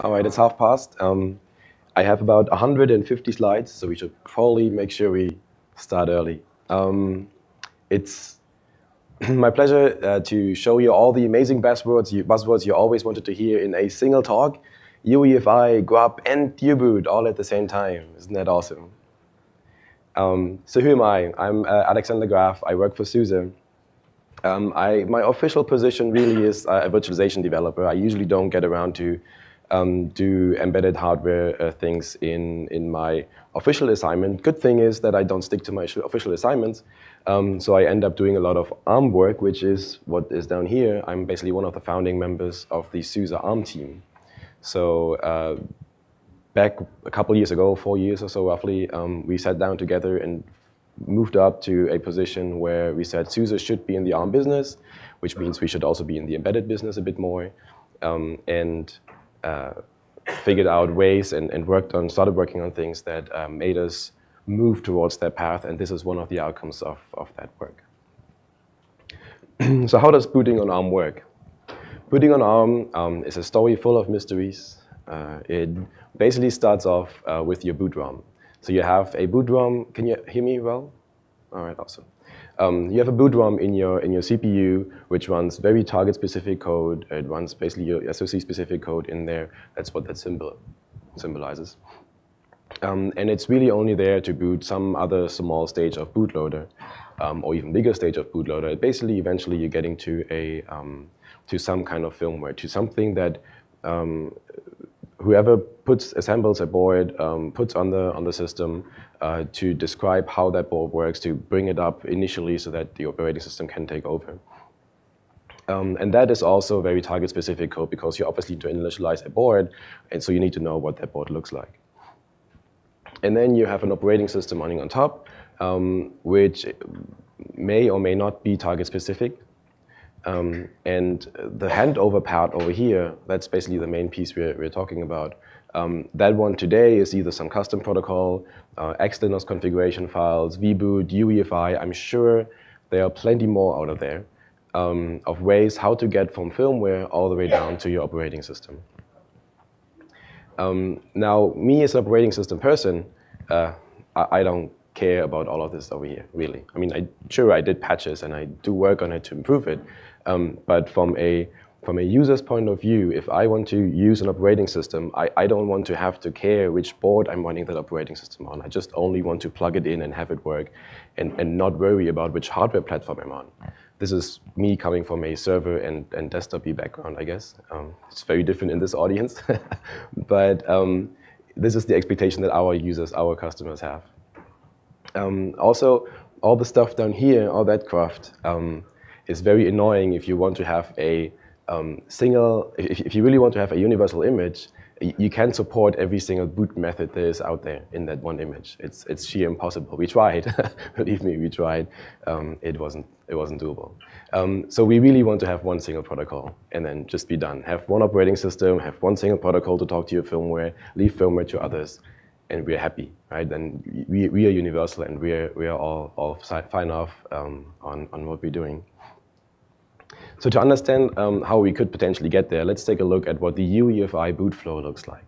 All right, it's 1:30. I have about 150 slides, so we should probably make sure we start early. It's my pleasure to show you all the amazing buzzwords you always wanted to hear in a single talk. UEFI, Grub, and U-Boot all at the same time. Isn't that awesome? So who am I? I'm Alexander Graf. I work for SUSE. My official position really is a virtualization developer. I usually don't get around to do embedded hardware things in my official assignment. Good thing is that I don't stick to my official assignments, so I end up doing a lot of ARM work, which is what is down here. I'm basically one of the founding members of the SUSE ARM team. So back a couple years ago, 4 years or so roughly, we sat down together and moved up to a position where we said SUSE should be in the ARM business, which means we should also be in the embedded business a bit more, and figured out ways and started working on things that made us move towards that path, and this is one of the outcomes of that work. So how does booting on ARM work? Booting on ARM is a story full of mysteries. It basically starts off with your boot ROM. So you have a boot ROM. Can you hear me well? All right, awesome. You have a boot ROM in your CPU, which runs very target-specific code. It runs basically your SoC-specific code in there. That's what that symbolizes. And it's really only there to boot some other small stage of bootloader, or even bigger stage of bootloader. Basically, eventually, you're getting to some kind of firmware, to something that whoever assembles a board, puts on the system to describe how that board works, to bring it up initially so that the operating system can take over. And that is also very target-specific code, because you obviously need to initialize a board, and so you need to know what that board looks like. And then you have an operating system running on top, which may or may not be target-specific. And the handover part over here, that's basically the main piece we're talking about. That one today is either some custom protocol, Xlinux configuration files, vboot, UEFI. I'm sure there are plenty more out of there of ways how to get from firmware all the way down to your operating system. Now, me as an operating system person, I don't care about all of this over here, really. I mean, I did patches and I do work on it to improve it, but from a user's point of view, if I want to use an operating system, I don't want to have to care which board I'm running that operating system on. I just only want to plug it in and have it work, and not worry about which hardware platform I'm on. This is me coming from a server and desktop-y background, I guess. It's very different in this audience, but this is the expectation that our users, our customers have. Also, all the stuff down here, all that craft, is very annoying if you want to have a if you really want to have a universal image, you can't support every single boot method there is out there in that one image. It's sheer impossible. We tried, believe me, we tried. It wasn't doable. So we really want to have one single protocol and then just be done. Have one operating system, have one single protocol to talk to your firmware, leave firmware to others, and we're happy, right? And we are universal, and we are all fine off on what we're doing. So to understand how we could potentially get there, let's take a look at what the UEFI boot flow looks like.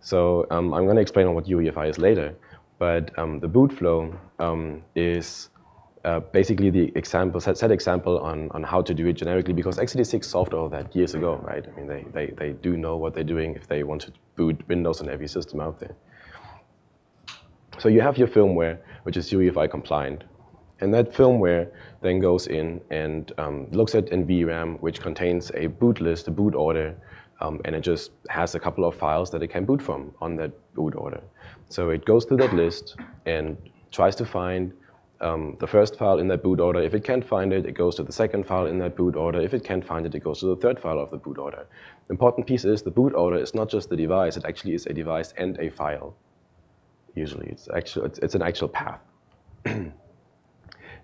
So I'm going to explain on what UEFI is later, but the boot flow is basically the example, set example on how to do it generically, because x86 solved all that years ago, right? I mean, they do know what they're doing if they want to boot Windows on every system out there. So you have your firmware, which is UEFI compliant. And that firmware then goes in and looks at NVRAM, which contains a boot list, a boot order, and it just has a couple of files that it can boot from on that boot order. So it goes through that list and tries to find the first file in that boot order. If it can't find it, it goes to the second file in that boot order. If it can't find it, it goes to the third file of the boot order. The important piece is the boot order is not just the device. It actually is a device and a file. Usually, it's an actual path.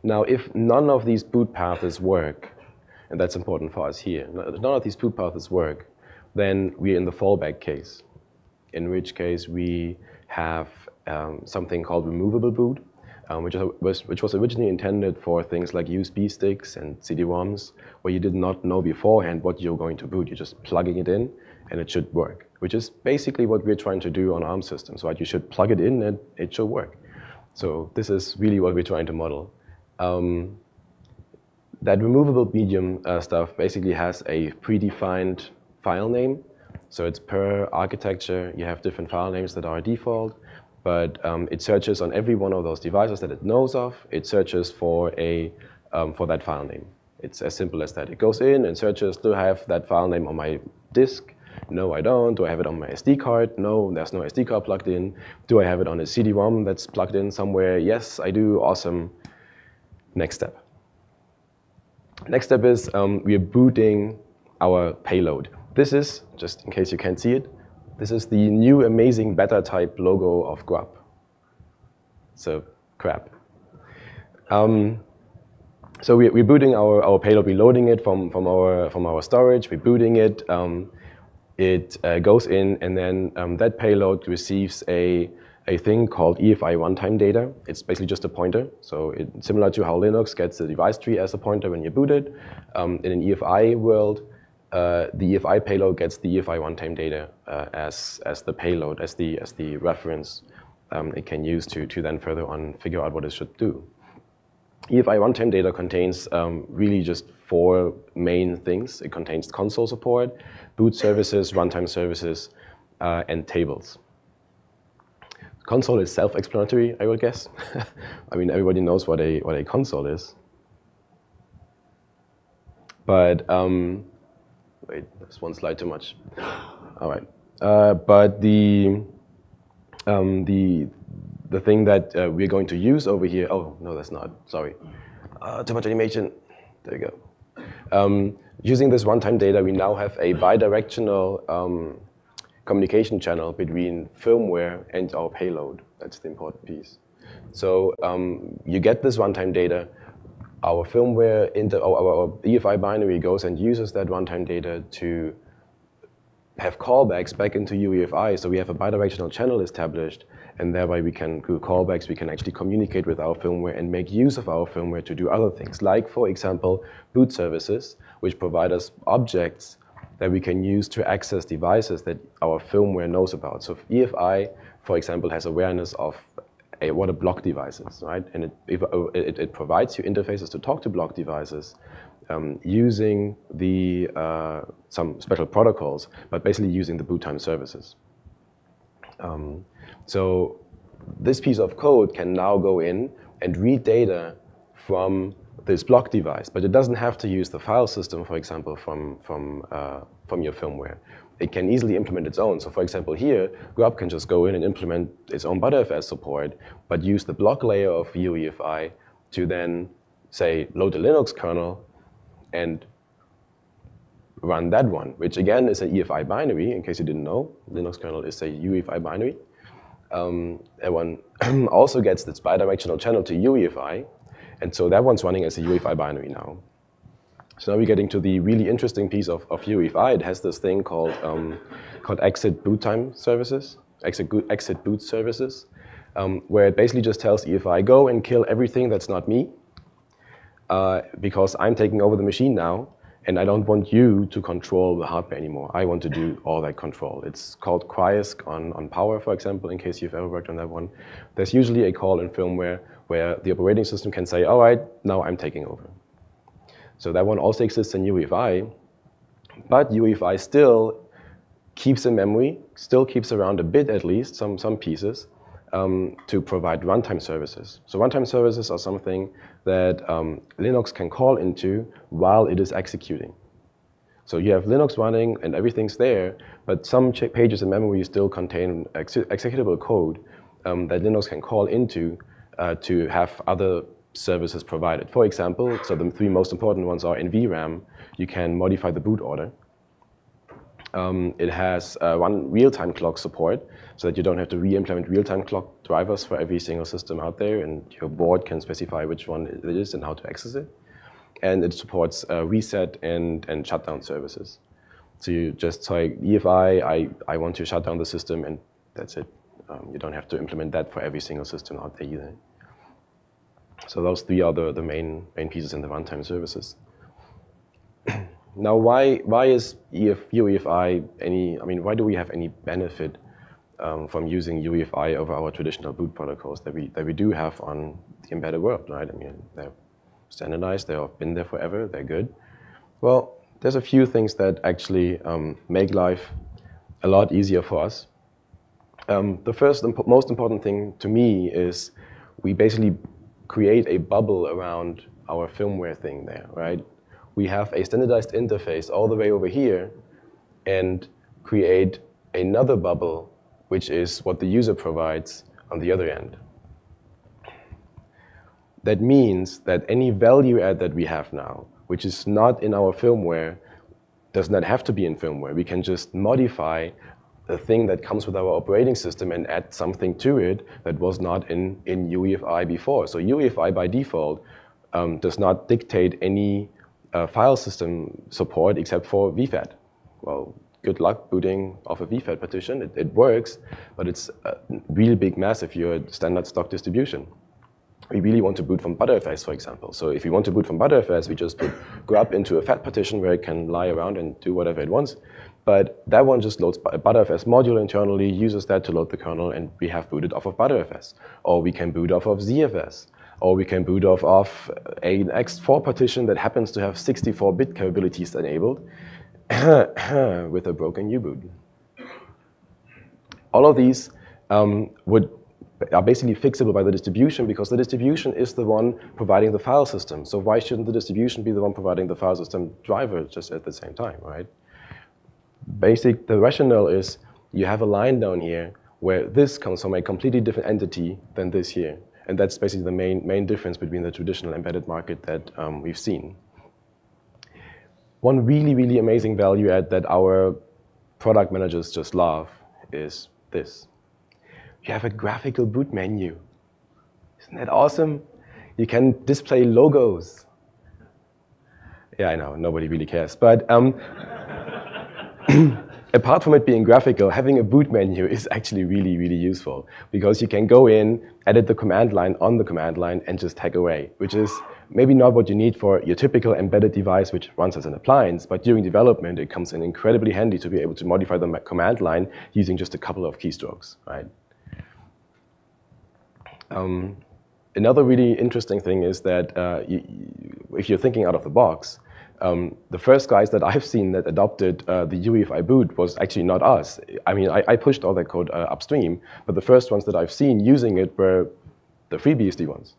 Now, if none of these boot paths work, and that's important for us here, none of these boot paths work, then we're in the fallback case, in which case we have something called removable boot, which was originally intended for things like USB sticks and CD-ROMs, where you did not know beforehand what you're going to boot. You're just plugging it in, and it should work. which is basically what we're trying to do on ARM systems, right? You should plug it in and it should work. So this is really what we're trying to model. That removable medium stuff basically has a predefined file name. So it's per architecture. You have different file names that are default, but it searches on every one of those devices that it knows of. It searches for that file name. It's as simple as that. It goes in and searches, do I have that file name on my disk? No, I don't. Do I have it on my SD card? No, there's no SD card plugged in. Do I have it on a CD-ROM that's plugged in somewhere? Yes, I do. Awesome. Next step. Next step is we're booting our payload. This is, just in case you can't see it, this is the new amazing beta type logo of Grub. So, crap. So we're booting our payload, we're loading it from our storage, we're booting it, it goes in, and then that payload receives a thing called EFI runtime data. It's basically just a pointer, so it's similar to how Linux gets the device tree as a pointer when you boot it. In an EFI world, the EFI payload gets the EFI runtime data as the payload, as the reference it can use to then further on figure out what it should do. EFI runtime data contains really just four main things. It contains console support, boot services, runtime services, and tables. Console is self-explanatory, I would guess. I mean, everybody knows what a console is. But wait, that's one slide too much. All right. But the thing that we're going to use over here, oh, no, that's not, sorry. Too much animation, there you go. Using this runtime data, we now have a bidirectional communication channel between firmware and our payload. That's the important piece. So you get this runtime data, our firmware, our EFI binary goes and uses that runtime data to have callbacks back into UEFI, so we have a bidirectional channel established, and thereby we can do callbacks, we can actually communicate with our firmware and make use of our firmware to do other things, like, for example, boot services, which provide us objects that we can use to access devices that our firmware knows about. So EFI, for example, has awareness of what a block device is, right? And it provides you interfaces to talk to block devices, using the some special protocols, but basically using the boot time services. So this piece of code can now go in and read data from this block device, but it doesn't have to use the file system, for example, from your firmware. It can easily implement its own. So for example here, Grub can just go in and implement its own Btrfs support, but use the block layer of UEFI to then say, load the Linux kernel and run that one, which again is an EFI binary, in case you didn't know. Linux kernel is a UEFI binary. That one also gets this bidirectional channel to UEFI, and so that one's running as a UEFI binary now. So now we're getting to the really interesting piece of UEFI. It has this thing called exit boot time services, exit boot services, where it basically just tells EFI, go and kill everything that's not me, because I'm taking over the machine now, and I don't want you to control the hardware anymore. I want to do all that control. It's called Cryisk on power, for example, in case you've ever worked on that one. There's usually a call in firmware where the operating system can say, all right, now I'm taking over. So that one also exists in UEFI, but UEFI still keeps in memory, still keeps around a bit at least, some pieces, to provide runtime services. So runtime services are something that Linux can call into while it is executing. So you have Linux running and everything's there, but some pages in memory still contain executable code that Linux can call into to have other services provided. For example, so the three most important ones are NVRAM. You can modify the boot order. It has one real-time clock support, so that you don't have to re-implement real-time clock drivers for every single system out there, and your board can specify which one it is and how to access it. And it supports reset and shutdown services. So you just say, EFI, I want to shut down the system, and that's it. You don't have to implement that for every single system out there either. So those three are the main pieces in the runtime services. Now, why is UEFI any? I mean, why do we have any benefit from using UEFI over our traditional boot protocols that we do have on the embedded world, right? I mean, they're standardized. They have been there forever. They're good. Well, there's a few things that actually make life a lot easier for us. The first and most important thing to me is we basically create a bubble around our firmware thing there, right? We have a standardized interface all the way over here and create another bubble, which is what the user provides on the other end. That means that any value add that we have now, which is not in our firmware, does not have to be in firmware. We can just modify the thing that comes with our operating system and add something to it that was not in UEFI before. So UEFI by default does not dictate any file system support except for VFAT. Well, good luck booting off a VFAT partition. It works, but it's a really big mess if you're a standard stock distribution. We really want to boot from Btrfs, for example. So if you want to boot from Btrfs, we just put Grub into a FAT partition where it can lie around and do whatever it wants. But that one just loads a Btrfs module internally, uses that to load the kernel, and we have booted off of Btrfs. Or we can boot off of ZFS. Or we can boot off of an X4 partition that happens to have 64-bit capabilities enabled with a broken U-Boot. All of these are basically fixable by the distribution because the distribution is the one providing the file system. So why shouldn't the distribution be the one providing the file system driver just at the same time, right? The rationale is you have a line down here where this comes from a completely different entity than this here. And that's basically the main difference between the traditional embedded market that we've seen. One really, really amazing value add that our product managers just love is this. You have a graphical boot menu. Isn't that awesome? You can display logos. Yeah, I know, nobody really cares. But apart from it being graphical, having a boot menu is actually really, really useful because you can go in, edit the command line on the command line, and just hack away, which is maybe not what you need for your typical embedded device, which runs as an appliance, but during development, it comes in incredibly handy to be able to modify the command line using just a couple of keystrokes, right? Another really interesting thing is that if you're thinking out of the box, the first guys that I've seen that adopted the UEFI boot was actually not us. I mean, I pushed all that code upstream, but the first ones that I've seen using it were the FreeBSD ones,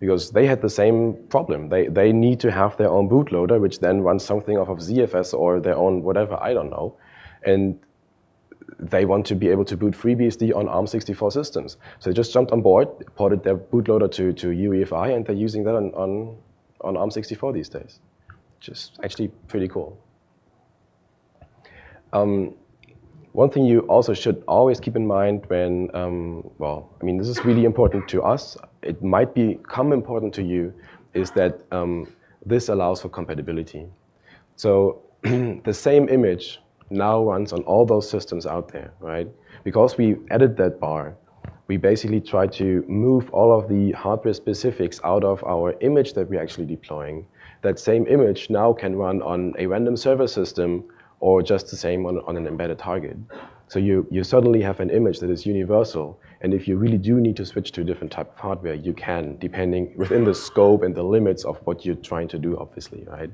because they had the same problem. They need to have their own bootloader, which then runs something off of ZFS or their own whatever, I don't know. And they want to be able to boot FreeBSD on ARM64 systems. So they just jumped on board, ported their bootloader to UEFI, and they're using that on ARM64 these days. Which is actually pretty cool. One thing you also should always keep in mind when, well, I mean, this is really important to us. It might become important to you, is that this allows for compatibility. So the same image now runs on all those systems out there, right? Because we added that bar, we basically try to move all of the hardware specifics out of our image that we're actually deploying. That same image now can run on a random server system or just the same on an embedded target. So you suddenly have an image that is universal, and if you really do need to switch to a different type of hardware, you can, depending within the scope and the limits of what you're trying to do, obviously, right?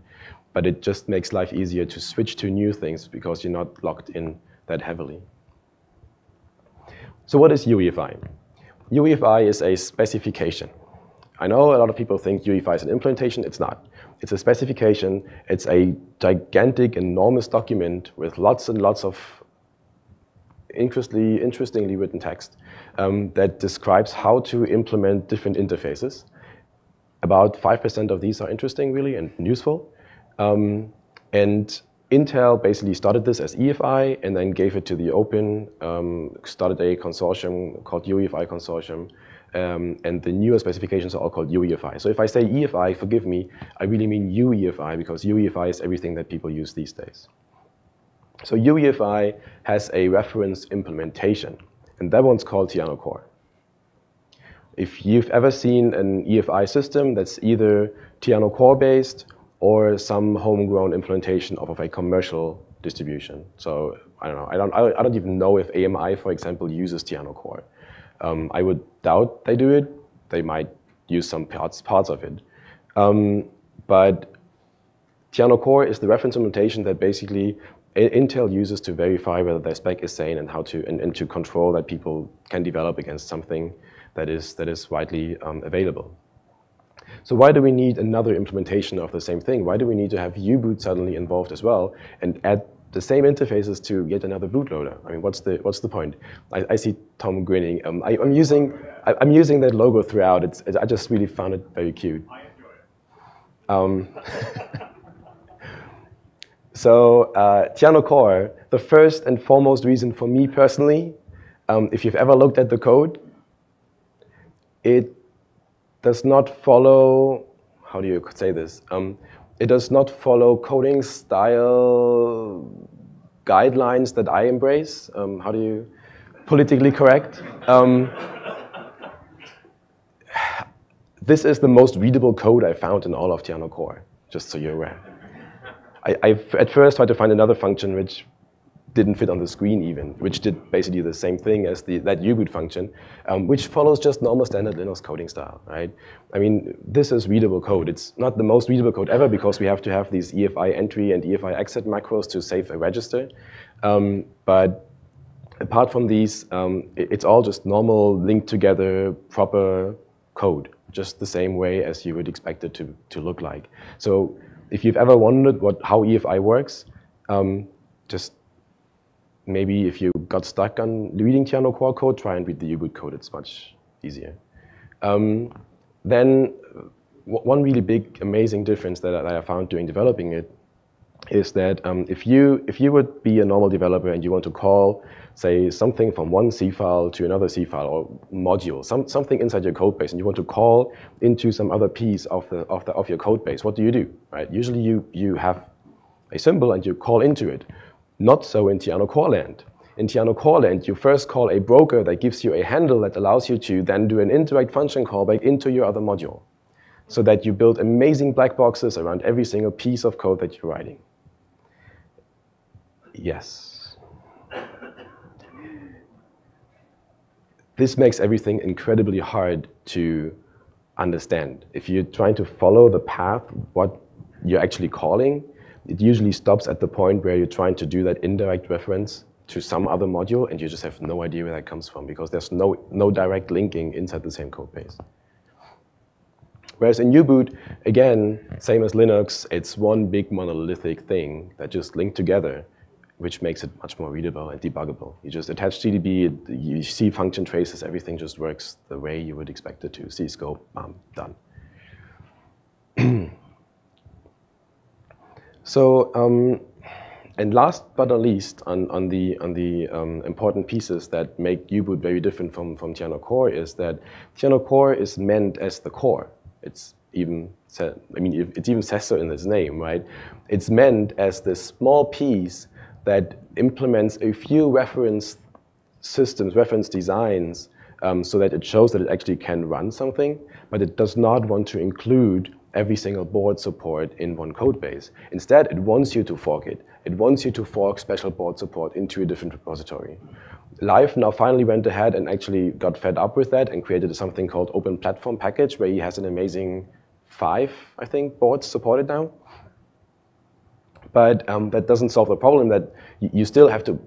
But it just makes life easier to switch to new things because you're not locked in that heavily. So what is UEFI? UEFI is a specification. I know a lot of people think UEFI is an implementation. It's not. It's a specification. It's a gigantic, enormous document with lots and lots of interestingly written text that describes how to implement different interfaces. About 5% of these are interesting, really, and useful. And Intel basically started this as EFI and then gave it to the open, started a consortium called UEFI Consortium, and the newer specifications are all called UEFI. So if I say EFI, forgive me, I really mean UEFI because UEFI is everything that people use these days. So UEFI has a reference implementation, and that one's called Tianocore. If you've ever seen an EFI system that's either Tianocore based or some homegrown implementation of a commercial distribution. So I don't know. I don't even know if AMI, for example, uses Tianocore. I would doubt they do it. They might use some parts of it, but Tianocore is the reference implementation that basically Intel uses to verify whether their spec is sane and how to and to control that people can develop against something that is widely available. So why do we need another implementation of the same thing? Why do we need to have U-Boot suddenly involved as well and add the same interfaces to yet another bootloader? I mean, what's the point? I see Tom grinning. I'm using that logo throughout. I just really found it very cute. I enjoy it. So Tianocore, the first and foremost reason for me personally, if you've ever looked at the code, it does not follow, how do you say this? It does not follow coding style guidelines that I embrace. How do you, politically correct? This is the most readable code I found in all of Tianocore, just so you're aware. I at first tried to find another function which didn't fit on the screen even, which did basically the same thing as that U-Boot function, which follows just normal standard Linux coding style, right? I mean, this is readable code. It's not the most readable code ever because we have to have these EFI entry and EFI exit macros to save a register. But apart from these, it's all just normal, linked together, proper code, just the same way as you would expect it to look like. So, if you've ever wondered how EFI works, just maybe if you got stuck on reading Tianocore code, try and read the U-Boot code. It's much easier. Then one really big, amazing difference that I found during developing it is that if you would be a normal developer and you want to call, say, something from one C file to another C file or module, something inside your code base, and you want to call into some other piece of your code base, what do? Right? Usually you have a symbol and you call into it. Not so in Tianocore land. In Tianocore land, you first call a broker that gives you a handle that allows you to then do an indirect function callback into your other module, so that you build amazing black boxes around every single piece of code that you're writing. Yes. This makes everything incredibly hard to understand. If you're trying to follow the path, what you're actually calling, it usually stops at the point where you're trying to do that indirect reference to some other module, and you just have no idea where that comes from because there's no direct linking inside the same code base. Whereas in U-Boot, again, same as Linux, it's one big monolithic thing that just linked together, which makes it much more readable and debuggable. You just attach GDB, you see function traces, everything just works the way you would expect it to. See Cscope, done. So, and last but not least, on the important pieces that make U-Boot very different from Tianocore is that Tianocore is meant as the core. It's even said, I mean, it even says so in its name, right? It's meant as this small piece that implements a few reference systems, reference designs, so that it shows that it actually can run something, but it does not want to include every single board support in one code base. Instead, it wants you to fork it. It wants you to fork special board support into a different repository. Live now finally went ahead and actually got fed up with that and created something called Open Platform Package, where he has an amazing 5, I think, boards supported now. But that doesn't solve the problem that you still have to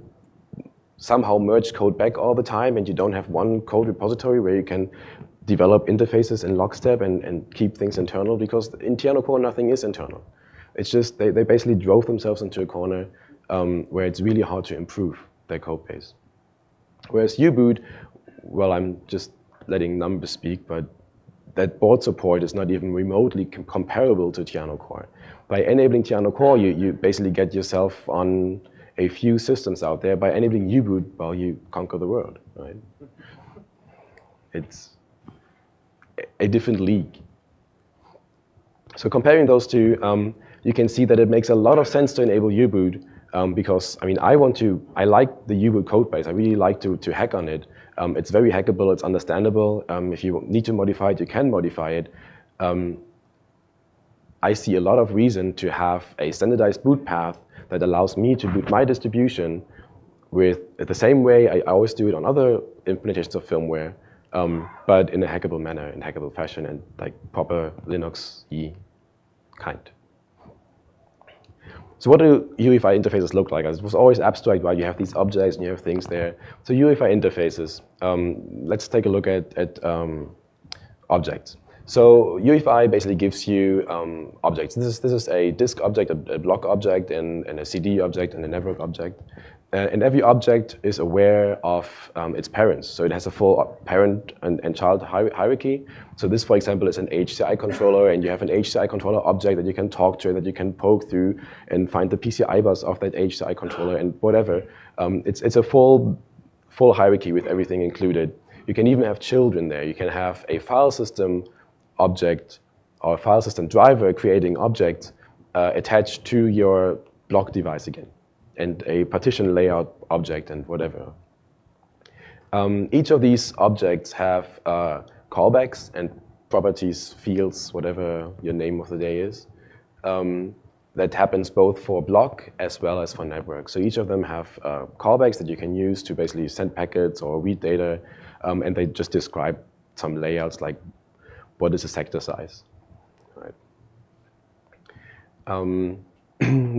somehow merge code back all the time, and you don't have one code repository where you can develop interfaces in lockstep and keep things internal, because in Tianocore nothing is internal. It's just they basically drove themselves into a corner where it's really hard to improve their code base. Whereas U-Boot, well, I'm just letting numbers speak, but that board support is not even remotely comparable to Tianocore. By enabling Tianocore, you basically get yourself on a few systems out there. By enabling U-Boot, well, you conquer the world, right? It's a different league. So comparing those two, you can see that it makes a lot of sense to enable U-Boot, because, I mean, I like the U-Boot code base. I really like to hack on it. It's very hackable, it's understandable. If you need to modify it, you can modify it. I see a lot of reason to have a standardized boot path that allows me to boot my distribution with the same way I always do it on other implementations of firmware, but in a hackable manner, in a hackable fashion, and like proper Linux-y kind. So what do UEFI interfaces look like? It was always abstract, right? You have these objects and you have things there. So UEFI interfaces, let's take a look at objects. So UEFI basically gives you objects. This is a disk object, a block object, and a CD object, and a network object. And every object is aware of its parents. So it has a full parent and child hierarchy. So this, for example, is an HCI controller, and you have an HCI controller object that you can talk to, that you can poke through and find the PCI bus of that HCI controller and whatever. It's a full hierarchy with everything included. You can even have children there. You can have a file system object or file system driver creating objects attached to your block device again, and a partition layout object and whatever. Each of these objects have callbacks and properties, fields, whatever your name of the day is. That happens both for block as well as for network. So each of them have callbacks that you can use to basically send packets or read data, and they just describe some layouts like what is a sector size. Right.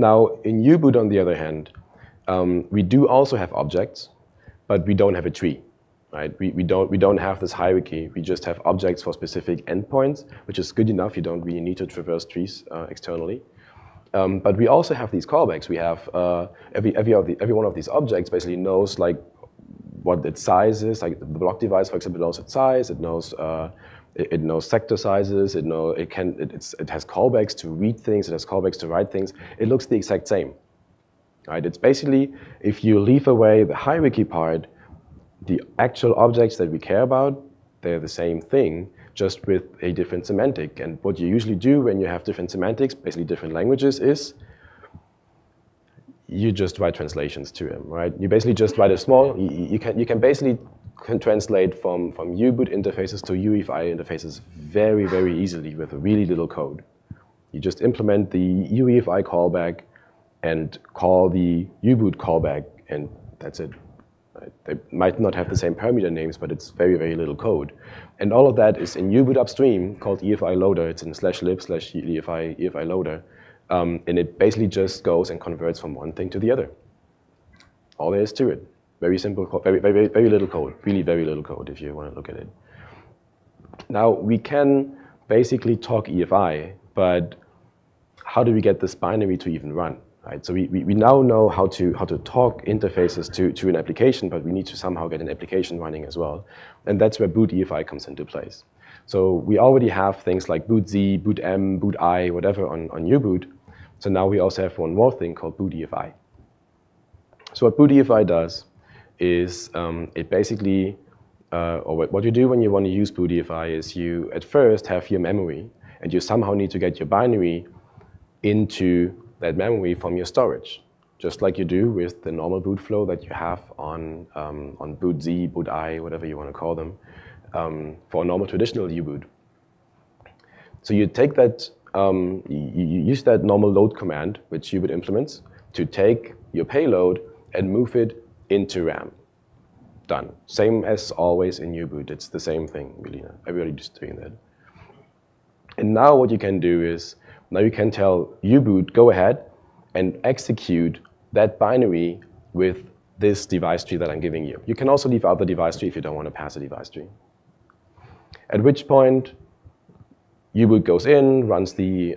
Now, in U-Boot, on the other hand, we do also have objects, but we don't have a tree. Right? We don't have this hierarchy. We just have objects for specific endpoints, which is good enough. You don't really need to traverse trees externally. But we also have these callbacks. We have every one of these objects basically knows like what its size is. Like the block device, for example, knows its size. It knows sector sizes. It has callbacks to read things. It has callbacks to write things. It looks the exact same. Right? It's basically, if you leave away the hierarchy part, the actual objects that we care about, they're the same thing, just with a different semantic. And what you usually do when you have different semantics, basically different languages, is you just write translations to them, right? You basically just write a small, you can basically translate from U-Boot interfaces to UEFI interfaces very, very easily with really little code. You just implement the UEFI callback and call the U-Boot callback, and that's it. They might not have the same parameter names, but it's very, very little code. And all of that is in U-Boot upstream called EFI loader. It's in /lib/EFI loader. And it basically just goes and converts from one thing to the other. All there is to it. Very simple, very little code. Really very little code if you want to look at it. Now, we can basically talk EFI, but how do we get this binary to even run? Right, so we now know how to talk interfaces to an application, but we need to somehow get an application running as well. And that's where boot EFI comes into place. So we already have things like boot Z, boot M, boot I, whatever on U-Boot. So now we also have one more thing called boot EFI. So what boot EFI does is it basically, or what you do when you want to use boot EFI is you at first have your memory, and you somehow need to get your binary into that memory from your storage, just like you do with the normal boot flow that you have on boot Z, boot I, whatever you want to call them, for a normal traditional U-Boot. So you take that, you use that normal load command, which U-Boot implements, to take your payload and move it into RAM. Done. Same as always in U-Boot. It's the same thing, really. Everybody's just doing that. And now what you can do is, now you can tell U-Boot, go ahead and execute that binary with this device tree that I'm giving you. You can also leave out the device tree if you don't want to pass a device tree. At which point, U-Boot goes in, runs the,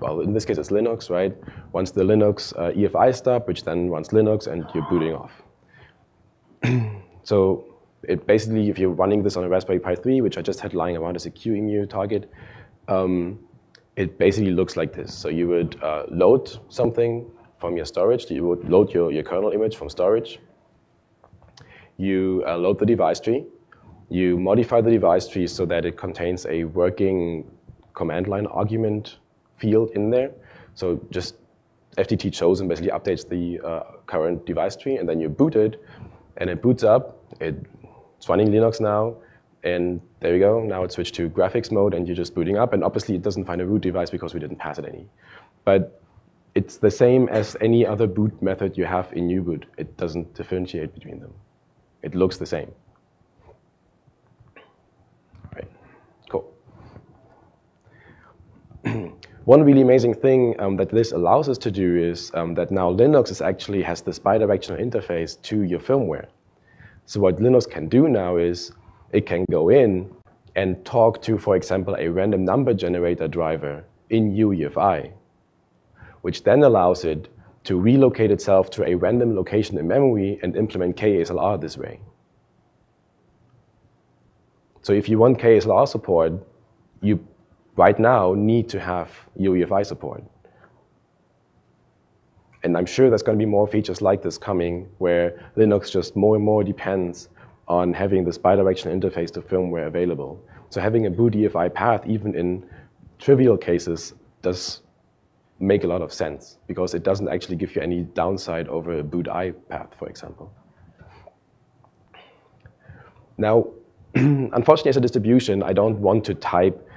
well, in this case it's Linux, right? Runs the Linux EFI stub, which then runs Linux, and you're booting off. So it basically, if you're running this on a Raspberry Pi 3, which I just had lying around as a QEMU target, it basically looks like this. So you would load something from your storage. You would load your kernel image from storage. You load the device tree. You modify the device tree so that it contains a working command line argument field in there. So just FDT chosen basically updates the current device tree, and then you boot it, and it boots up. It's running Linux now. And there you go. Now it's switched to graphics mode, and you're just booting up. And obviously, it doesn't find a root device because we didn't pass it any. But it's the same as any other boot method you have in U-Boot. It doesn't differentiate between them. It looks the same. All right, cool. One really amazing thing that this allows us to do is that now Linux actually has this bidirectional interface to your firmware. So what Linux can do now is it can go in and talk to, for example, a random number generator driver in UEFI, which then allows it to relocate itself to a random location in memory and implement KASLR this way. So if you want KASLR support, you right now need to have UEFI support. And I'm sure there's going to be more features like this coming, where Linux just more and more depends on having this bidirectional interface to firmware available. So having a boot EFI path, even in trivial cases, does make a lot of sense, because it doesn't actually give you any downside over a boot I path, for example. Now, unfortunately, as a distribution, I don't want to type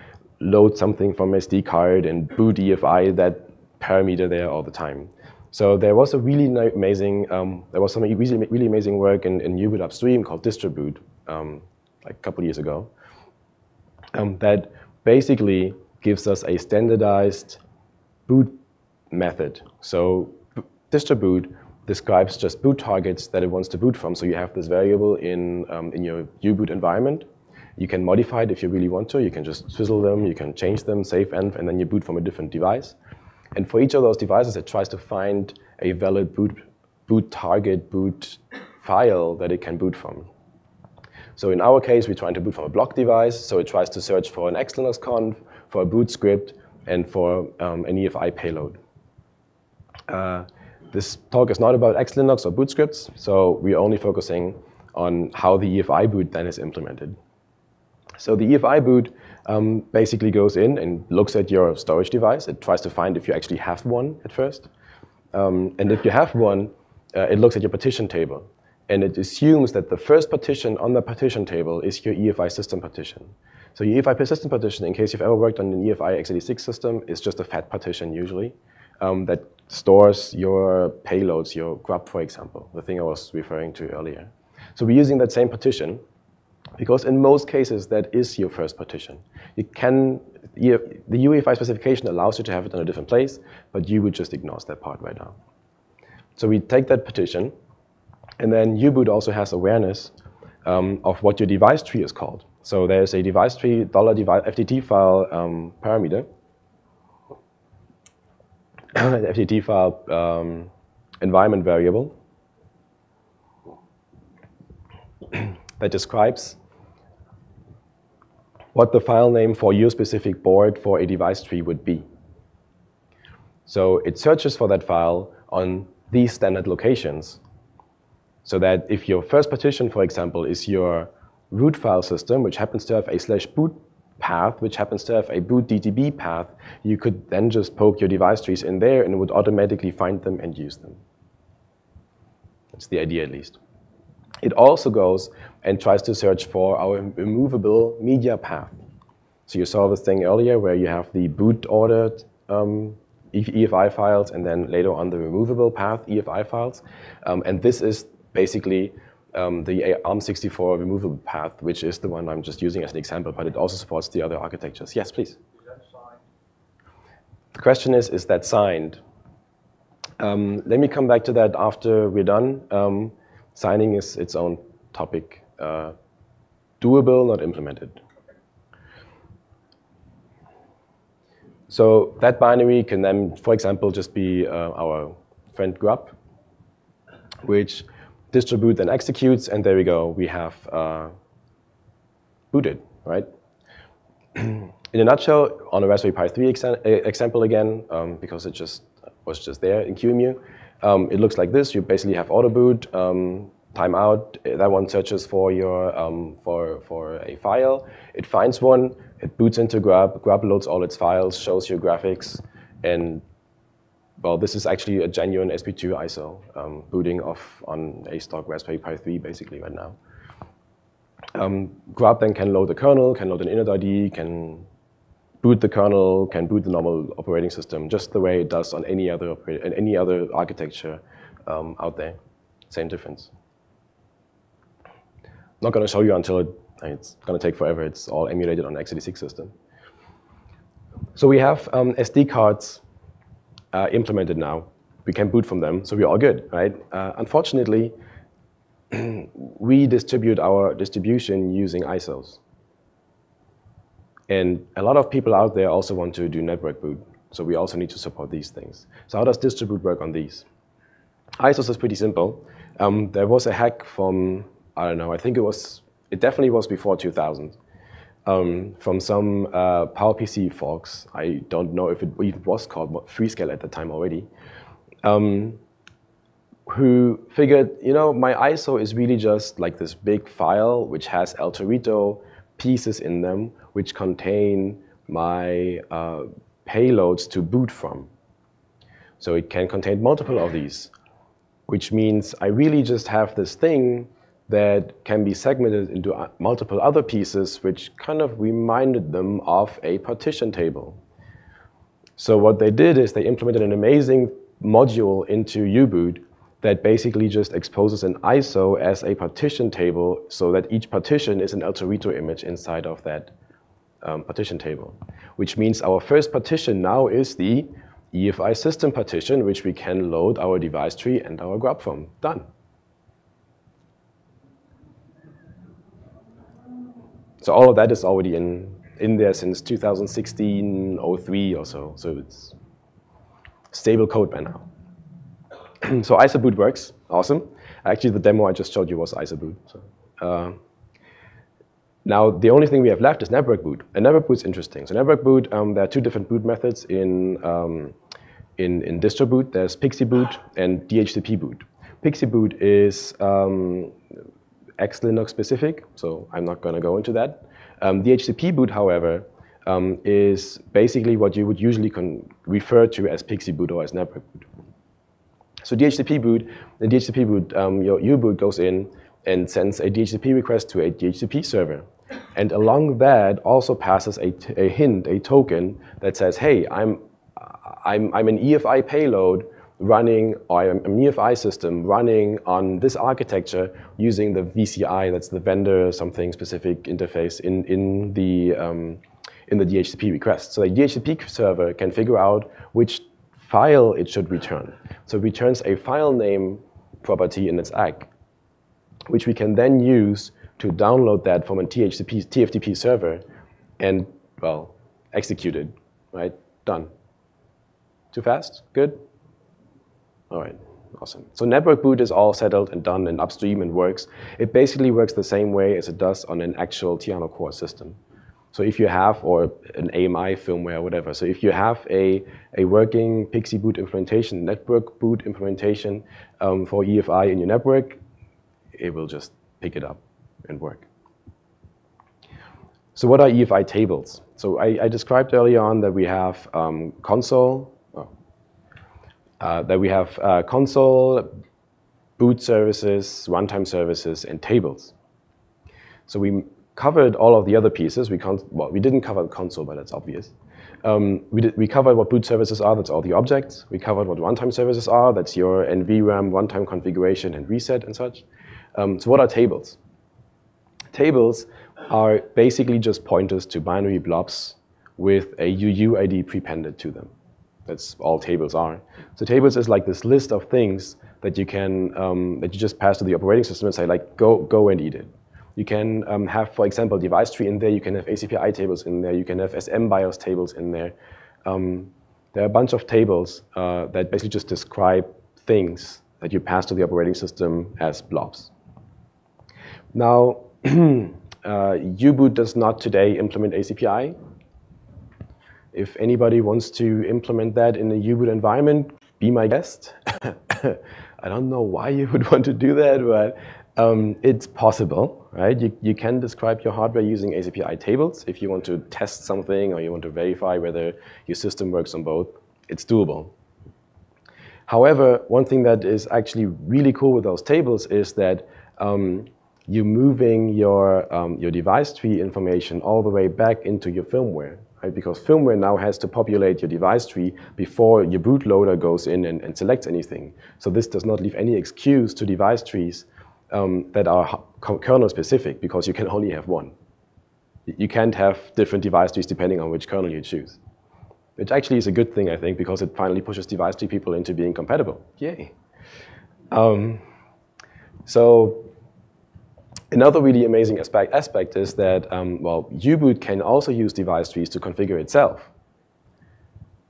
load something from SD card and boot EFI that parameter there all the time. So there was a really amazing, there was some really amazing work in U-Boot upstream called Distroboot, like a couple years ago, that basically gives us a standardized boot method. So Distroboot describes just boot targets that it wants to boot from. So you have this variable in your U-Boot environment. You can modify it if you really want to. You can just swizzle them, you can change them, save env, and then you boot from a different device. And for each of those devices, it tries to find a valid boot target, boot file that it can boot from. So in our case, we're trying to boot from a block device, so it tries to search for an X-Linux conf, for a boot script, and for an EFI payload. This talk is not about X-Linux or boot scripts, so we're only focusing on how the EFI boot then is implemented. So the EFI boot basically goes in and looks at your storage device. It tries to find if you actually have one at first. And if you have one, it looks at your partition table. And it assumes that the first partition on the partition table is your EFI system partition. So your EFI system partition, in case you've ever worked on an EFI x86 system, is just a FAT partition usually that stores your payloads, your Grub, for example, the thing I was referring to earlier. So we're using that same partition, because in most cases, that is your first partition. The UEFI specification allows you to have it in a different place, but you would just ignore that part right now. So we take that partition, and then U-Boot also has awareness of what your device tree is called. So there's a device tree $FDT file parameter, the FDT file environment variable that describes what the file name for your specific board for a device tree would be. So it searches for that file on these standard locations, so that if your first partition, for example, is your root file system, which happens to have a /boot path, which happens to have a boot DTB path, you could then just poke your device trees in there and it would automatically find them and use them. That's the idea, at least. It also goes and tries to search for our removable media path. So you saw this thing earlier where you have the boot ordered EFI files and then later on the removable path EFI files. And this is basically the ARM64 removable path, which is the one I'm just using as an example, but it also supports the other architectures. Yes, please. Is that signed? The question is that signed? Let me come back to that after we're done. Signing is its own topic. Doable, not implemented. So that binary can then, for example, just be our friend grub, which Distroboot then executes, and there we go. We have booted, right? In a nutshell, on a Raspberry Pi 3 example again, because it was just there in QEMU, it looks like this. You basically have auto boot, timeout. That one searches for your for a file. It finds one. It boots into Grub. Grub loads all its files, shows your graphics, and well, this is actually a genuine SP2 ISO booting off on a stock Raspberry Pi 3 basically right now. Grub then can load the kernel, can load an init ID, can boot the kernel, can boot the normal operating system, just the way it does on any other architecture out there. Same difference. Not going to show you until it's going to take forever. It's all emulated on the x86 system. So we have SD cards implemented now. We can boot from them, so we're all good, right? Unfortunately, we distribute our distribution using ISOs. And a lot of people out there also want to do network boot, so we also need to support these things. So how does Distroboot work on these? ISOs is pretty simple. There was a hack from, I don't know, I think it was, it definitely was before 2000, from some PowerPC forks. I don't know if it even was called Freescale at the time already, who figured, you know, my ISO is really just like this big file which has El Torito pieces in them which contain my payloads to boot from. So it can contain multiple of these, which means I really just have this thing that can be segmented into multiple other pieces, which kind of reminded them of a partition table. So what they did is they implemented an amazing module into U-Boot that basically just exposes an ISO as a partition table so that each partition is an El Torito image inside of that partition table, which means our first partition now is the EFI system partition, which we can load our device tree and our grub from. Done. So all of that is already in there since 2016, 03 or so. So it's stable code by now. So ISOBoot works, awesome. Actually, the demo I just showed you was ISOBoot. So, now, the only thing we have left is network boot. And network boot's interesting. So network boot, there are two different boot methods in Distroboot. There's PXE boot and DHCP boot. PXE boot is X-Linux specific, so I'm not going to go into that. DHCP boot, however, is basically what you would usually refer to as PXE boot or as network boot. So DHCP boot, in DHCP boot, your U-Boot goes in and sends a DHCP request to a DHCP server. And along that also passes a hint, a token that says, hey, I'm an EFI payload running, or I'm an EFI system running on this architecture using the VCI, that's the vendor something specific interface in the DHCP request. So the DHCP server can figure out which file it should return. So it returns a file name property in its ACK, which we can then use to download that from a TFTP server and, well, execute it, right? Done. Too fast? Good? All right, awesome. So network boot is all settled and done and upstream and works. It basically works the same way as it does on an actual Tianocore system. So if you have, or an AMI firmware or whatever, so if you have a working PXE boot implementation, network boot implementation for EFI in your network, it will just pick it up and work. So what are EFI tables? So I described earlier on that we have console, boot services, runtime services, and tables. So we covered all of the other pieces. We didn't cover the console, but that's obvious. We covered what boot services are, that's all the objects. We covered what runtime services are, that's your NVRAM, runtime configuration and reset and such. So what are tables? Tables are basically just pointers to binary blobs with a UUID prepended to them. That's all tables are. So tables is like this list of things that you can, that you just pass to the operating system and say, like, go and eat it. You can have, for example, device tree in there. You can have ACPI tables in there. You can have SMBIOS tables in there. There are a bunch of tables that basically just describe things that you pass to the operating system as blobs. Now, U-Boot does not today implement ACPI. If anybody wants to implement that in a U-Boot environment, be my guest. I don't know why you would want to do that, but it's possible, right? You can describe your hardware using ACPI tables. If you want to test something or you want to verify whether your system works on both, it's doable. However, one thing that is actually really cool with those tables is that you're moving your device tree information all the way back into your firmware, right? Because firmware now has to populate your device tree before your bootloader goes in and selects anything. So this does not leave any excuse to device trees that are kernel specific, because you can only have one. You can't have different device trees depending on which kernel you choose. Which actually is a good thing, I think, because it finally pushes device tree people into being compatible. Yay. So another really amazing aspect is that, well, U-Boot can also use device trees to configure itself.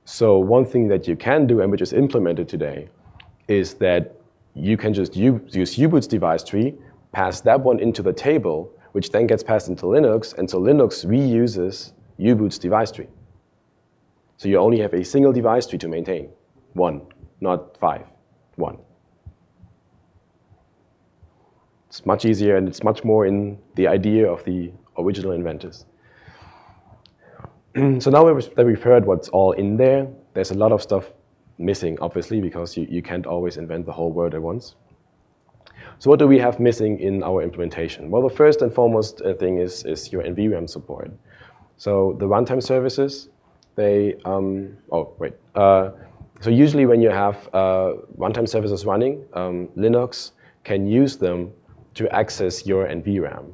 So one thing that you can do, and which is implemented today, is that you can just use U-Boot's device tree, pass that one into the table, which then gets passed into Linux, and so Linux reuses U-Boot's device tree. So you only have a single device tree to maintain. One, not five. One. It's much easier, and it's much more in the idea of the original inventors. So now that we've heard what's all in there, there's a lot of stuff missing, obviously, because you can't always invent the whole world at once. So what do we have missing in our implementation? Well, the first and foremost thing is your NVRAM support. So the runtime services, they, so usually when you have runtime services running, Linux can use them to access your NVRAM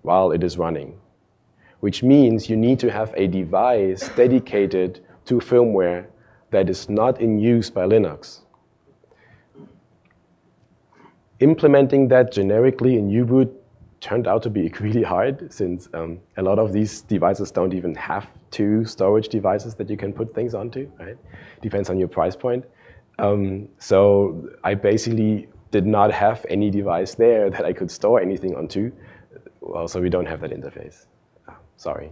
while it is running, which means you need to have a device dedicated to firmware that is not in use by Linux. Implementing that generically in U-Boot turned out to be really hard, since a lot of these devices don't even have two storage devices that you can put things onto, right? Depends on your price point. So I basically did not have any device there that I could store anything onto. Well, so we don't have that interface. Oh, sorry.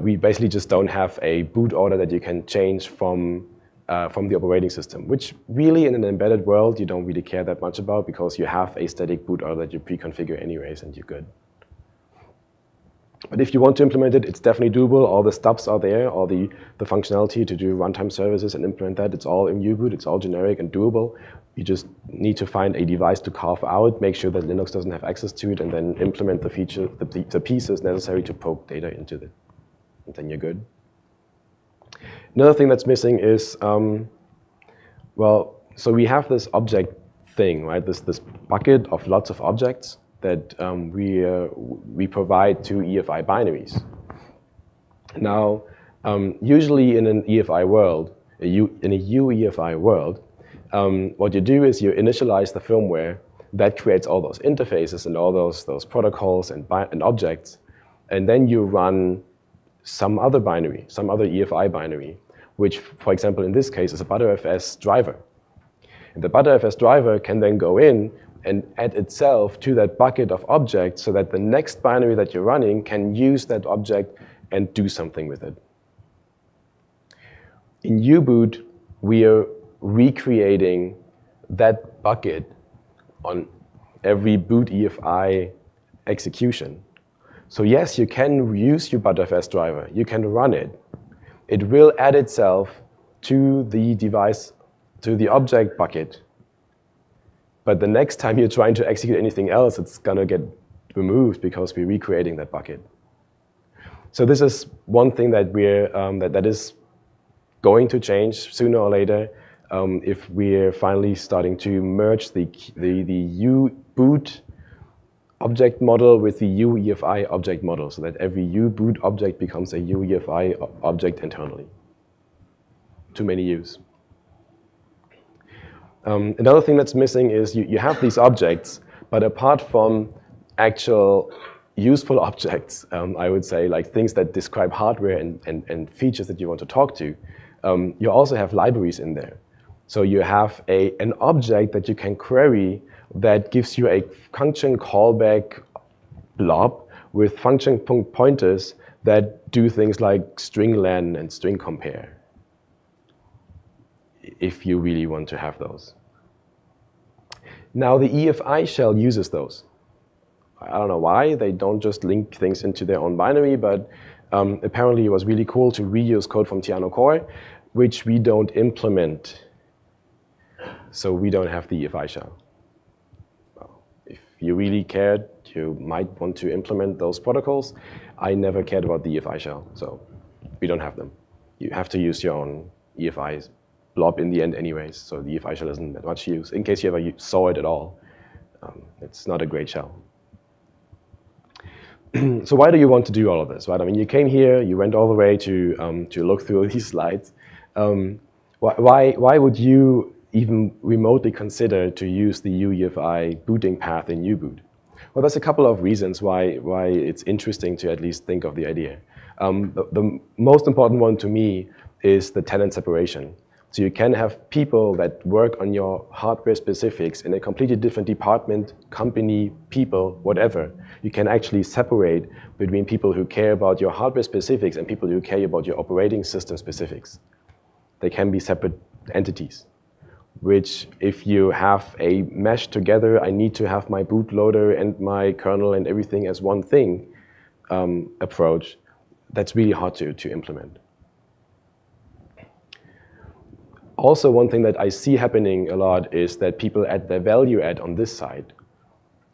We basically just don't have a boot order that you can change from the operating system, which really in an embedded world you don't really care that much about, because you have a static boot order that you pre-configure anyways and you're good. But if you want to implement it, it's definitely doable. All the stubs are there, all the functionality to do runtime services and implement that, it's all in U-Boot, it's all generic and doable. You just need to find a device to carve out, make sure that Linux doesn't have access to it, and then implement the feature, the pieces necessary to poke data into it. And then you're good. Another thing that's missing is, well, so we have this object thing, right? This bucket of lots of objects that we provide to EFI binaries. Now, usually in an EFI world, in a UEFI world, what you do is you initialize the firmware that creates all those interfaces and all those protocols and objects, and then you run some other binary, some other EFI binary, which, for example, in this case is a Btrfs driver. And the Btrfs driver can then go in and add itself to that bucket of objects so that the next binary that you're running can use that object and do something with it. In U-Boot, we are recreating that bucket on every boot EFI execution. So yes, you can use your Btrfs driver, you can run it. It will add itself to the device, to the object bucket. But the next time you're trying to execute anything else, it's gonna get removed because we're recreating that bucket. So this is one thing that we're that is going to change sooner or later. If we're finally starting to merge the U-Boot object model with the UEFI object model, so that every U-Boot object becomes a UEFI object internally. Too many U's. Another thing that's missing is you have these objects, but apart from actual useful objects, I would say, like things that describe hardware and features that you want to talk to, you also have libraries in there. So you have an object that you can query that gives you a function callback blob with function pointers that do things like string len and string compare, if you really want to have those. Now the EFI shell uses those. I don't know why, they don't just link things into their own binary, but apparently it was really cool to reuse code from Tianocore, which we don't implement. So we don't have the EFI shell. Well, if you really cared, you might want to implement those protocols. I never cared about the EFI shell, so we don't have them. You have to use your own EFI blob in the end anyways, so the EFI shell isn't that much use, in case you ever saw it at all. It's not a great shell. So why do you want to do all of this, right? I mean, you came here, you went all the way to look through these slides. Why would you even remotely consider to use the UEFI booting path in U-Boot? Well, there's a couple of reasons why it's interesting to at least think of the idea. The most important one to me is the tenant separation. So you can have people that work on your hardware specifics in a completely different department, company, people, whatever. You can actually separate between people who care about your hardware specifics and people who care about your operating system specifics. They can be separate entities, which if you have a mesh together, I need to have my bootloader and my kernel and everything as one thing approach, that's really hard to implement. Also, one thing that I see happening a lot is that people add their value add on this side,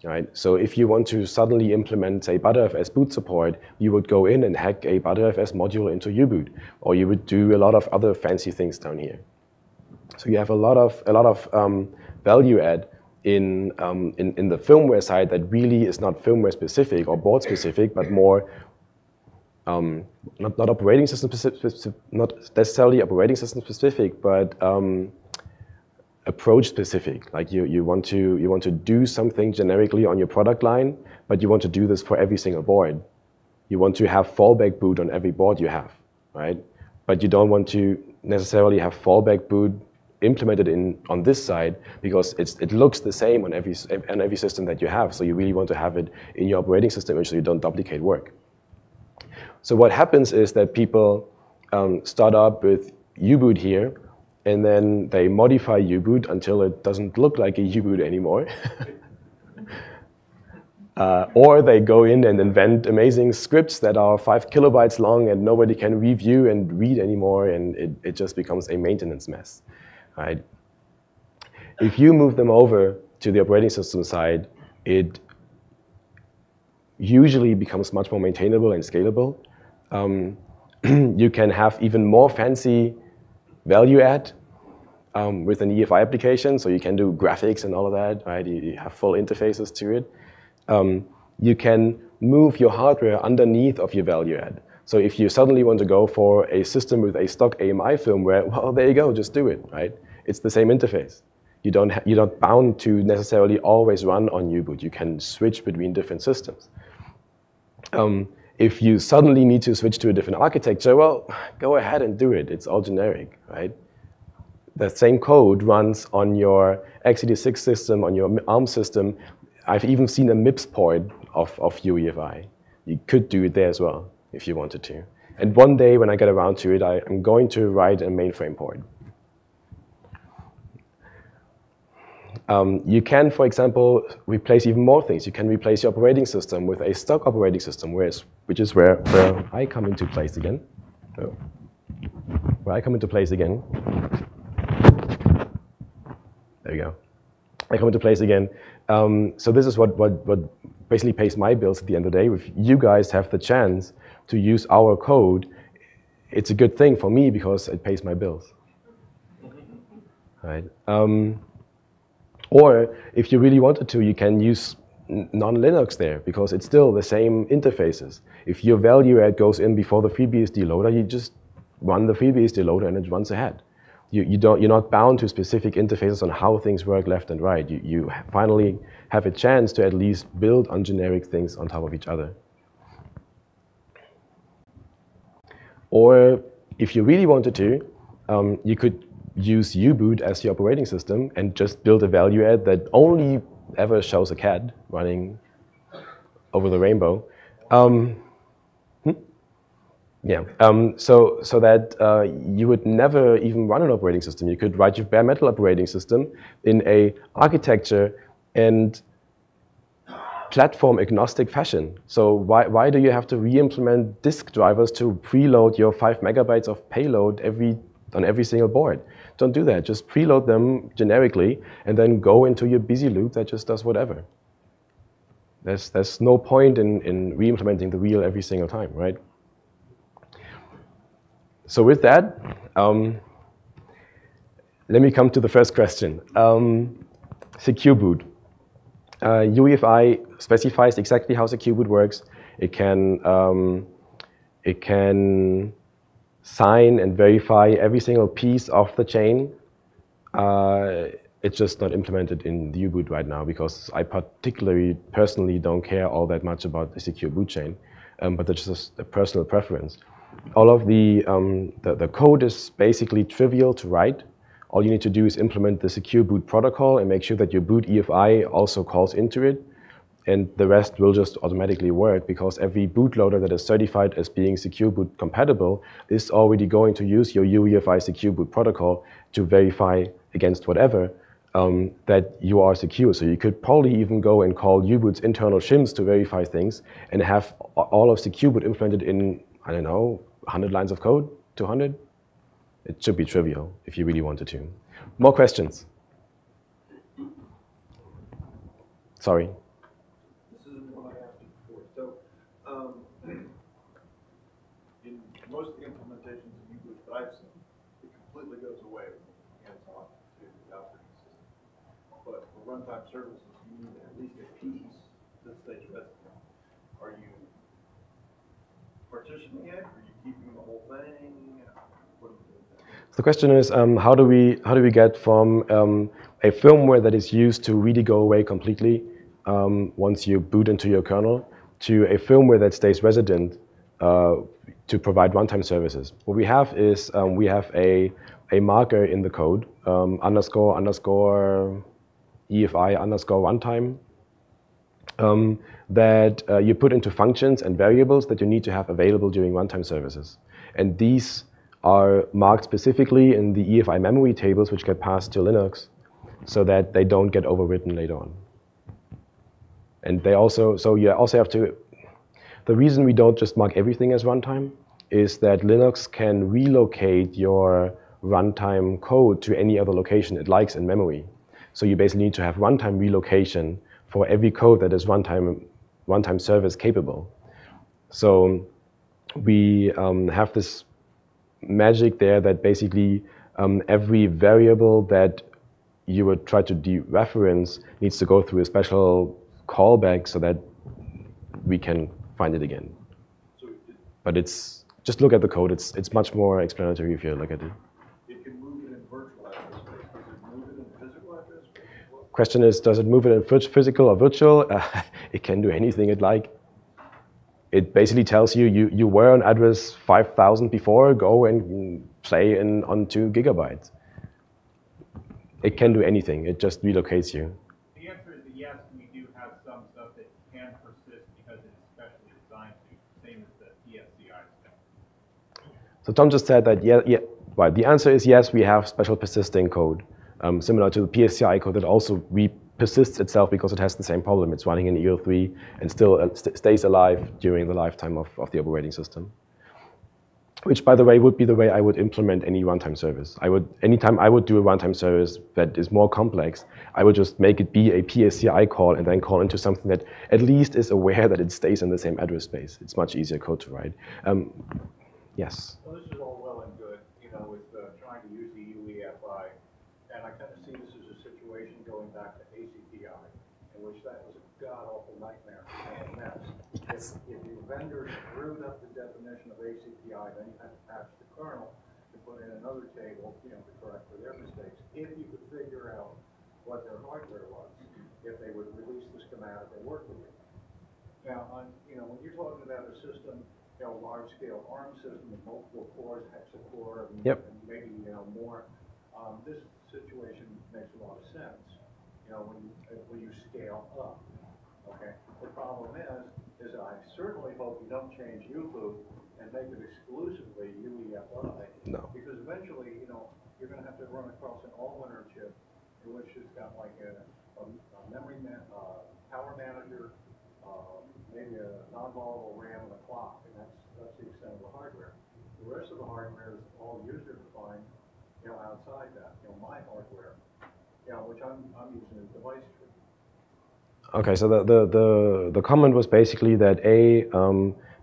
right? So if you want to suddenly implement, say, Btrfs boot support, you would go in and hack a Btrfs module into U-Boot, or you would do a lot of other fancy things down here. So you have a lot of value add in the firmware side that really is not firmware specific or board specific, but more not operating system specific, not necessarily operating system specific, but approach specific. Like you want to do something generically on your product line, but you want to do this for every single board. You want to have fallback boot on every board you have, right? But you don't want to necessarily have fallback boot implemented on this side because it looks the same on every system that you have. So you really want to have it in your operating system so you don't duplicate work. So what happens is that people start up with U-Boot here, and then they modify U-Boot until it doesn't look like a U-Boot anymore. Or they go in and invent amazing scripts that are 5 kilobytes long and nobody can review and read anymore, and it just becomes a maintenance mess, right? If you move them over to the operating system side, it usually becomes much more maintainable and scalable. You can have even more fancy value add with an EFI application, so you can do graphics and all of that, right? You have full interfaces to it. You can move your hardware underneath of your value add. So if you suddenly want to go for a system with a stock AMI firmware, well, there you go, just do it, right? It's the same interface. You're not bound to necessarily always run on U-Boot. You can switch between different systems. If you suddenly need to switch to a different architecture, well, go ahead and do it. It's all generic, right? The same code runs on your x86 system, on your ARM system. I've even seen a MIPS port of UEFI. You could do it there as well if you wanted to. And one day when I get around to it, I'm going to write a mainframe port. You can, for example, replace even more things. You can replace your operating system with a stock operating system, which is where I come into place again. Oh. Where I come into place again. There we go. I come into place again. So this is what basically pays my bills at the end of the day. If you guys have the chance to use our code, it's a good thing for me because it pays my bills. Right. Or if you really wanted to, you can use non-Linux there because it's still the same interfaces. If your value add goes in before the FreeBSD loader, you just run the FreeBSD loader and it runs ahead. You're not bound to specific interfaces on how things work left and right. You finally have a chance to at least build on generic things on top of each other. Or if you really wanted to, you could use U-Boot as your operating system and just build a value add that only ever shows a CAD running over the rainbow. So that you would never even run an operating system. You could write your bare metal operating system in a architecture and platform agnostic fashion. So why do you have to re-implement disk drivers to preload your 5 megabytes of payload on every single board? Don't do that. Just preload them generically and then go into your busy loop that just does whatever. There's no point in re-implementing the wheel every single time, right? So with that, let me come to the first question. Secure boot. UEFI specifies exactly how secure boot works. It can sign and verify every single piece of the chain. It's just not implemented in the U-Boot right now because I personally don't care all that much about the secure boot chain, but that's just a personal preference. All of the code is basically trivial to write. All you need to do is implement the secure boot protocol and make sure that your boot EFI also calls into it, and the rest will just automatically work because every bootloader that is certified as being secure boot compatible is already going to use your UEFI secure boot protocol to verify against whatever that you are secure. So you could probably even go and call U-Boot's internal shims to verify things and have all of secure boot implemented in, I don't know, 100 lines of code, 200? It should be trivial if you really wanted to. More questions? Sorry. This is one I asked before. So, in most of the implementations of U-Boot that I've seen, it completely goes away when hands off to the operating system. But for runtime services, you need at least a piece that stays with them. Are you partitioning it? Are you keeping the whole thing? The question is, how do we get from a firmware that is used to really go away completely once you boot into your kernel to a firmware that stays resident to provide runtime services? What we have is we have a marker in the code __EFI_runtime that you put into functions and variables that you need to have available during runtime services, and these are marked specifically in the EFI memory tables which get passed to Linux so that they don't get overwritten later on. And they also, so you also have to, the reason we don't just mark everything as runtime is that Linux can relocate your runtime code to any other location it likes in memory. So you basically need to have runtime relocation for every code that is runtime service capable. So we have this magic there that basically every variable that you would try to dereference needs to go through a special callback so that we can find it again. So but it's just look at the code. It's much more explanatory if you look at it. It can move it in virtual address space. Does it move it in physical address space? What? Question is, does it move it in physical or virtual? It can do anything it like. It basically tells you, you were on address 5,000 before, go and play on 2 GB. It can do anything, it just relocates you. The answer is that yes, we do have some stuff that can persist because it's specially designed to, same as the PSCI stuff. So Tom just said that, right, the answer is yes, we have special persisting code, similar to the PSCI code that also persists itself because it has the same problem. It's running in EL3 and still stays alive during the lifetime of the operating system. Which, by the way, would be the way I would implement any runtime service. Anytime I would do a runtime service that is more complex, I would just make it be a PSCI call and then call into something that at least is aware that it stays in the same address space. It's much easier code to write. Yes? Well, this is all well and good, you know, with trying to use the UEFI, and I kind of see this as a situation going back to ACPI, in which that was a god-awful nightmare and mess. Yes. If the vendor screwed up the definition of ACPI, then you had to patch the kernel to put in another table, you know, to correct for their mistakes, if you could figure out what their hardware was, if they would release the schematic and work with it. Now, you know, when you're talking about a system, you know, large-scale ARM system with multiple cores, hexacore, and, yep, and maybe, you know, more, this situation makes a lot of sense, you know, when you scale up, okay? The problem is I certainly hope you don't change U-Boot and make it exclusively UEFI. No. Because eventually, you know, you're going to have to run across an all-winner chip in which it's got like a memory power manager, maybe a non-volatile RAM and a clock, and that's the extent of the hardware. The rest of the hardware is all user-defined, you know, outside that, you know, my hardware, you know, which I'm using as device tree. Okay, so the comment was basically that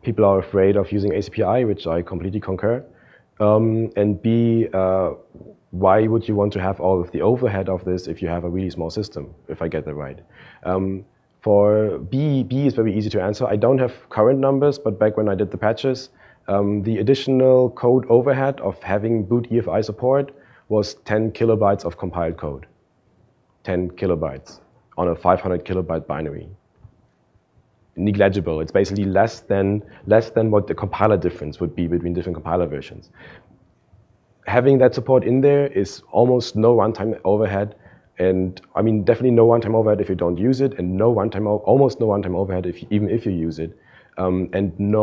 people are afraid of using ACPI, which I completely concur, and B, why would you want to have all of the overhead of this if you have a really small system, if I get that right. For B is very easy to answer. I don't have current numbers, but back when I did the patches, the additional code overhead of having boot EFI support was 10 kilobytes of compiled code. 10 kilobytes on a 500 kilobyte binary. Negligible. It's basically less than what the compiler difference would be between different compiler versions. Having that support in there is almost no runtime overhead, and I mean definitely no runtime overhead if you don't use it, and almost no runtime overhead even if you use it, and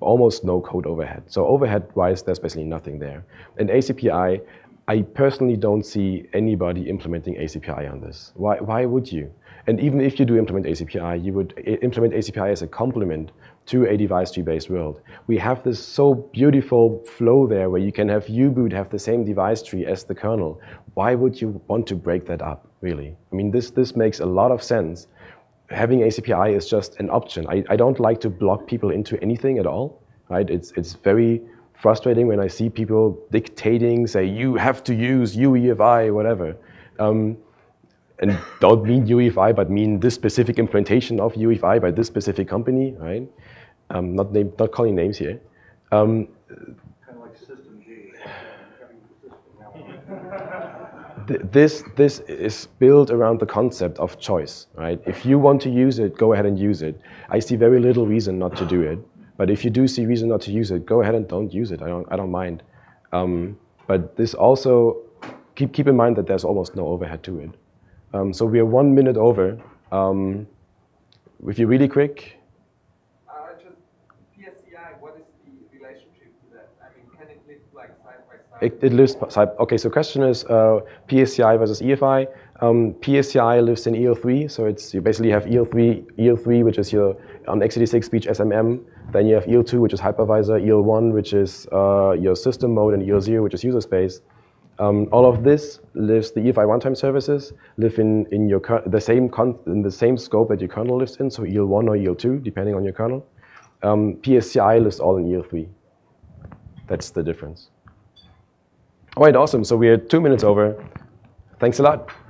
almost no code overhead. So overhead-wise, there's basically nothing there. And ACPI, I personally don't see anybody implementing ACPI on this. Why would you? And even if you do implement ACPI, you would implement ACPI as a complement to a device tree-based world. We have this so beautiful flow there where you can have U-Boot have the same device tree as the kernel. Why would you want to break that up, really? I mean, this makes a lot of sense. Having ACPI is just an option. I don't like to block people into anything at all, right? It's very frustrating when I see people dictating, say, you have to use UEFI, whatever. And don't mean UEFI, but mean this specific implementation of UEFI by this specific company, right? Not calling names here. Kind of like System G. This is built around the concept of choice, right? If you want to use it, go ahead and use it. I see very little reason not to do it. But if you do see reason not to use it, go ahead and don't use it. I don't mind. But this also, keep in mind that there's almost no overhead to it. So we are 1 minute over. If you're really quick. Just PSCI, what is the relationship to that? I mean, can it live like side by side? It lives side. Okay, so question is PSCI versus EFI. PSCI lives in EL3, so you basically have EL3, which is your on x86 speech SMM. Then you have EL2, which is hypervisor, EL1, which is your system mode, and EL0, which is user space. All of this lives the EFI runtime services live in the same scope that your kernel lives in, so EL1 or EL2, depending on your kernel. PSCI lives all in EL3. That's the difference. All right, awesome. So we are 2 minutes over. Thanks a lot.